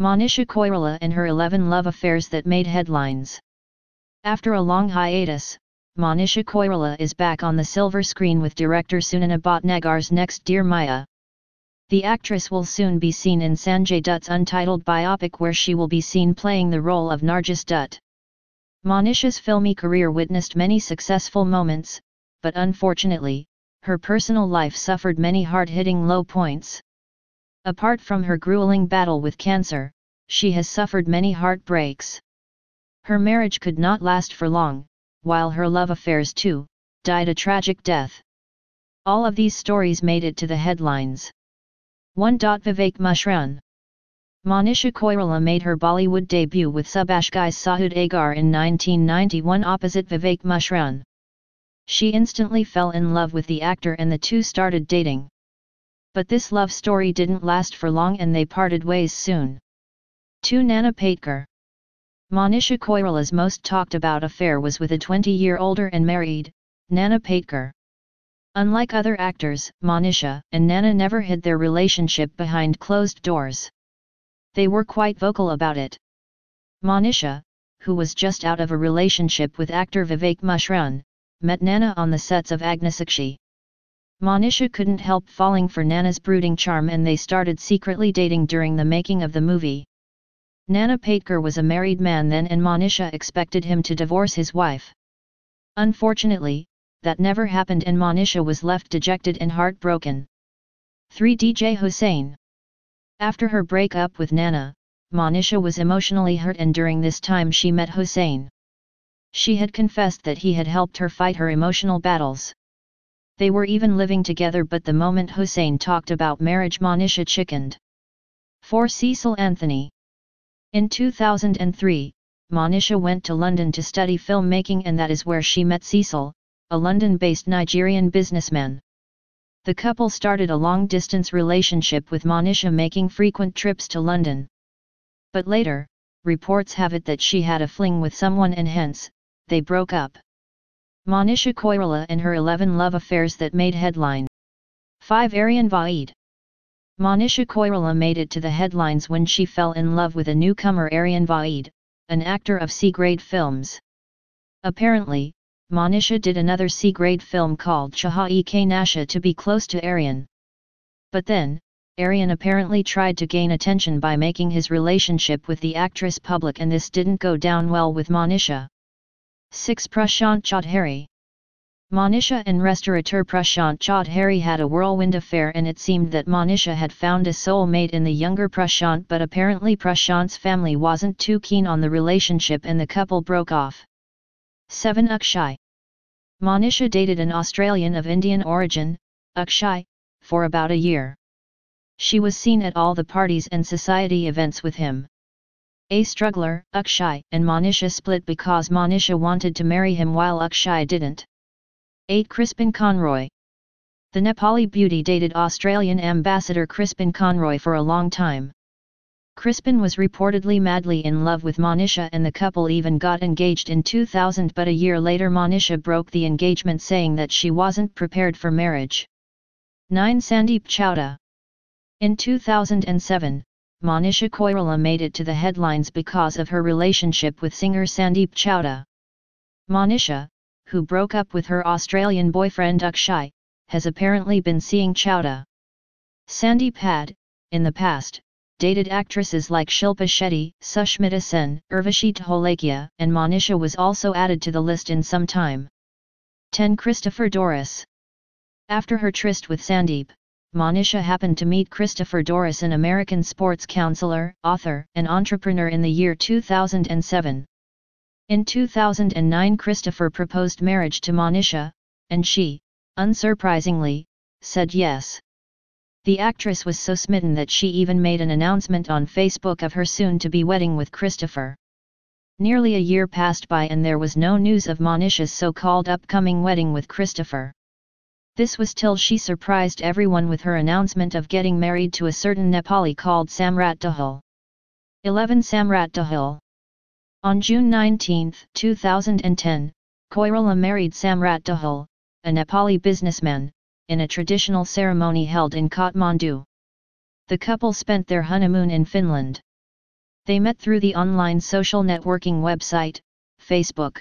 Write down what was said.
Manisha Koirala and her 11 love affairs that made headlines. After a long hiatus, Manisha Koirala is back on the silver screen with director Sunana Bhatnagar's next Dear Maya. The actress will soon be seen in Sanjay Dutt's untitled biopic where she will be seen playing the role of Nargis Dutt. Manisha's filmy career witnessed many successful moments, but unfortunately, her personal life suffered many hard-hitting low points. Apart from her grueling battle with cancer, she has suffered many heartbreaks. Her marriage could not last for long, while her love affairs too, died a tragic death. All of these stories made it to the headlines. 1. Vivek Mushran. Manisha Koirala made her Bollywood debut with Subhashgai's Saudagar in 1991 opposite Vivek Mushran. She instantly fell in love with the actor and the two started dating. But this love story didn't last for long and they parted ways soon. 2. Nana Patekar. Manisha Koirala's most talked about affair was with a 20-year-older and married, Nana Patekar. Unlike other actors, Manisha and Nana never hid their relationship behind closed doors. They were quite vocal about it. Manisha, who was just out of a relationship with actor Vivek Mushran, met Nana on the sets of Agnisakshi. Manisha couldn't help falling for Nana's brooding charm and they started secretly dating during the making of the movie. Nana Patekar was a married man then and Manisha expected him to divorce his wife. Unfortunately, that never happened and Manisha was left dejected and heartbroken. 3. DJ Whosane. After her breakup with Nana, Manisha was emotionally hurt and during this time she met Whosane. She had confessed that he had helped her fight her emotional battles. They were even living together but the moment Whosane talked about marriage Manisha chickened. 4. Cecil Anthony. In 2003, Manisha went to London to study filmmaking and that is where she met Cecil, a London-based Nigerian businessman. The couple started a long-distance relationship with Manisha making frequent trips to London. But later, reports have it that she had a fling with someone and hence, they broke up. Manisha Koirala and her 11 love affairs that made headlines. 5. Aryan Vaid. Manisha Koirala made it to the headlines when she fell in love with a newcomer Aryan Vaid, an actor of C-grade films. Apparently, Manisha did another C-grade film called Chahai K Nasha to be close to Aryan. But then, Aryan apparently tried to gain attention by making his relationship with the actress public and this didn't go down well with Manisha. 6. Prashant Chaudhari. Manisha and restaurateur Prashant Chaudhari had a whirlwind affair and it seemed that Manisha had found a soulmate in the younger Prashant but apparently Prashant's family wasn't too keen on the relationship and the couple broke off. 7. Akshay. Manisha dated an Australian of Indian origin, Akshay, for about a year. She was seen at all the parties and society events with him. A struggler, Akshay and Manisha split because Manisha wanted to marry him while Akshay didn't. 8. Crispin Conroy. The Nepali beauty dated Australian ambassador Crispin Conroy for a long time. Crispin was reportedly madly in love with Manisha and the couple even got engaged in 2000 but a year later Manisha broke the engagement saying that she wasn't prepared for marriage. 9. Sandeep Chowta. In 2007, Manisha Koirala made it to the headlines because of her relationship with singer Sandeep Chowta. Manisha, who broke up with her Australian boyfriend Akshay, has apparently been seeing Chowta. Sandeep had, in the past, dated actresses like Shilpa Shetty, Sushmita Sen, Irvashi Holakia, and Manisha was also added to the list in some time. 10. Christopher Dorris. After her tryst with Sandeep, Manisha happened to meet Christopher Dorris, an American sports counselor, author, and entrepreneur in the year 2007. In 2009 Christopher proposed marriage to Manisha, and she, unsurprisingly, said yes. The actress was so smitten that she even made an announcement on Facebook of her soon-to-be wedding with Christopher. Nearly a year passed by and there was no news of Manisha's so-called upcoming wedding with Christopher. This was till she surprised everyone with her announcement of getting married to a certain Nepali called Samrat Dahal. 11. Samrat Dahal. On June 19, 2010, Koirala married Samrat Dahal, a Nepali businessman, in a traditional ceremony held in Kathmandu. The couple spent their honeymoon in Finland. They met through the online social networking website, Facebook.